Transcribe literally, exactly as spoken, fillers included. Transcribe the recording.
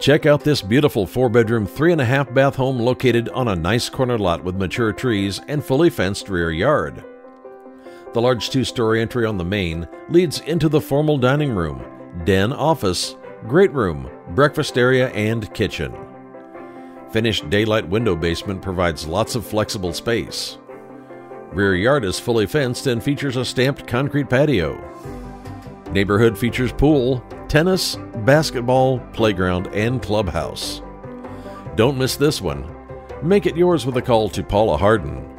Check out this beautiful four-bedroom, three and a half bath home located on a nice corner lot with mature trees and fully fenced rear yard. The large two-story entry on the main leads into the formal dining room, den office, great room, breakfast area, and kitchen. Finished daylight window basement provides lots of flexible space. Rear yard is fully fenced and features a stamped concrete patio. Neighborhood features pool, tennis, basketball, playground, and clubhouse. Don't miss this one. Make it yours with a call to Paula Hardin.